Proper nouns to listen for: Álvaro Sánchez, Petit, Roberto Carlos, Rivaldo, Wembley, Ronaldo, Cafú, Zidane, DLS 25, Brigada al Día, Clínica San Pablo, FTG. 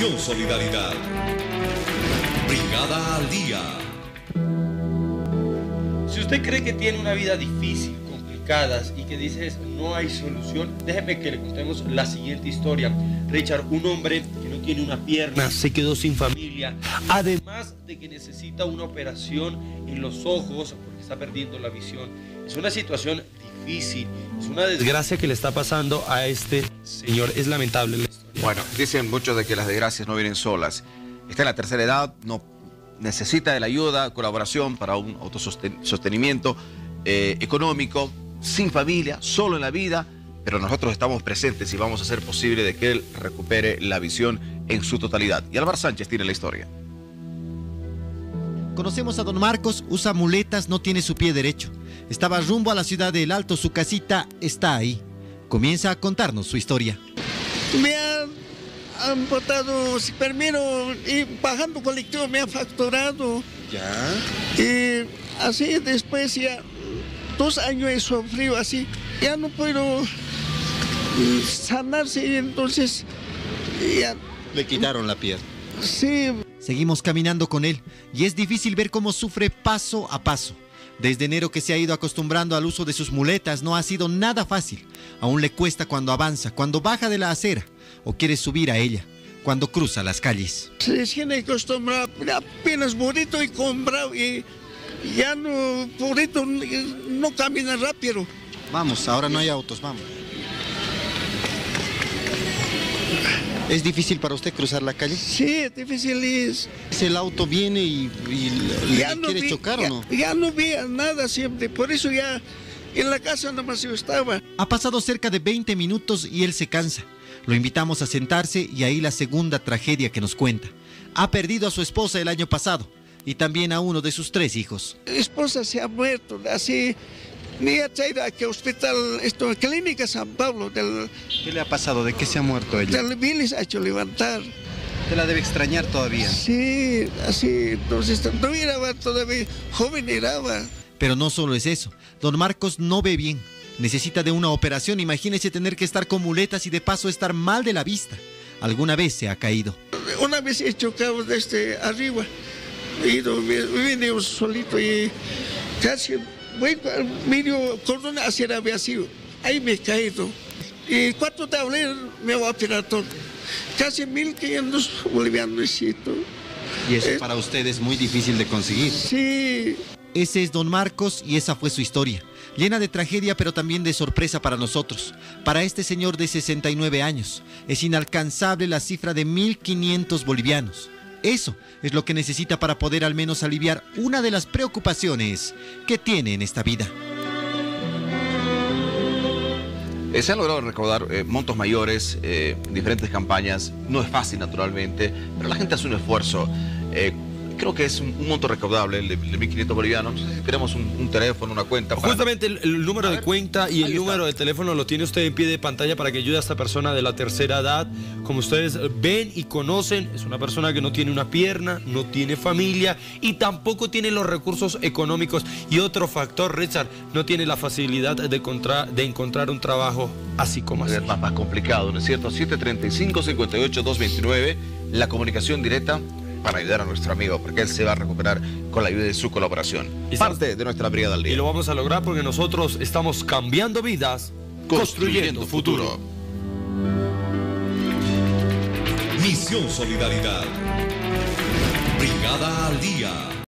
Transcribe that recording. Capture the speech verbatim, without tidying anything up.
Misión Solidaridad. Brigada al Día. Si usted cree que tiene una vida difícil, complicada y que dices no hay solución, déjeme que le contemos la siguiente historia. Richard, un hombre que no tiene una pierna, se quedó sin familia, además de que necesita una operación en los ojos porque está perdiendo la visión. Es una situación difícil, es una desgracia que le está pasando a este señor. Es lamentable la historia. Bueno, dicen muchos de que las desgracias no vienen solas. Está en la tercera edad, no necesita de la ayuda, colaboración para un autosostenimiento eh, económico, sin familia, solo en la vida, pero nosotros estamos presentes y vamos a hacer posible de que él recupere la visión en su totalidad. Y Álvaro Sánchez tiene la historia. Conocemos a don Marcos, usa muletas, no tiene su pie derecho. Estaba rumbo a la ciudad del Alto, su casita está ahí. Comienza a contarnos su historia. Me han, han botado, si permito, y bajando colectivo me han facturado. ¿Ya? Y así después ya dos años he sufrido así. Ya no puedo sanarse y entonces ya... Le quitaron la pierna. Sí. Seguimos caminando con él y es difícil ver cómo sufre paso a paso. Desde enero que se ha ido acostumbrando al uso de sus muletas no ha sido nada fácil. Aún le cuesta cuando avanza, cuando baja de la acera o quiere subir a ella, cuando cruza las calles. Se tiene que acostumbrar apenas burrito y comprado y ya no, burrito no camina rápido. Vamos, ahora no hay autos, vamos. ¿Es difícil para usted cruzar la calle? Sí, difícil es. ¿El auto viene y, y le no quiere vi, chocar ya, o no? Ya no veía nada siempre, por eso ya en la casa nada más yo estaba. Ha pasado cerca de veinte minutos y él se cansa. Lo invitamos a sentarse y ahí la segunda tragedia que nos cuenta. Ha perdido a su esposa el año pasado y también a uno de sus tres hijos. La esposa se ha muerto, así... Me ha traído aquí al hospital, esto, Clínica San Pablo. Del, ¿Qué le ha pasado? ¿De qué se ha muerto ella? Del bilis ha hecho levantar. ¿Te la debe extrañar todavía? Sí, así, entonces no miraba todavía, joven miraba. Pero no solo es eso, don Marcos no ve bien, necesita de una operación, imagínese tener que estar con muletas y de paso estar mal de la vista. Alguna vez se ha caído. Una vez he chocado desde arriba, he ido, vine solito y casi... Bueno, medio cordón hacia la vacío, ahí me he caído. Y cuatro tableros me voy a operar todo. Casi mil quinientos bolivianos. Y eso eh, para usted es muy difícil de conseguir. Sí. Ese es don Marcos y esa fue su historia. Llena de tragedia, pero también de sorpresa para nosotros. Para este señor de sesenta y nueve años, es inalcanzable la cifra de mil quinientos bolivianos. Eso es lo que necesita para poder al menos aliviar una de las preocupaciones que tiene en esta vida. Se han logrado recaudar eh, montos mayores, eh, diferentes campañas. No es fácil, naturalmente, pero la gente hace un esfuerzo. Eh, creo que es un, un monto recaudable, el de, de mil quinientos bolivianos. No sé si tenemos un, un teléfono, una cuenta. Para... Justamente el, el número ver, de cuenta y el está. número de teléfono lo tiene usted en pie de pantalla para que ayude a esta persona de la tercera edad. Como ustedes ven y conocen, es una persona que no tiene una pierna, no tiene familia y tampoco tiene los recursos económicos. Y otro factor, Richard, no tiene la facilidad de, contra, de encontrar un trabajo así como así. Es más, más complicado, ¿no es cierto? siete tres cinco cincuenta y ocho doscientos veintinueve, la comunicación directa para ayudar a nuestro amigo, porque él se va a recuperar con la ayuda de su colaboración. Parte de nuestra Brigada al Día. Y lo vamos a lograr porque nosotros estamos cambiando vidas, construyendo, construyendo futuro. futuro. Misión Solidaridad. Brigada al Día.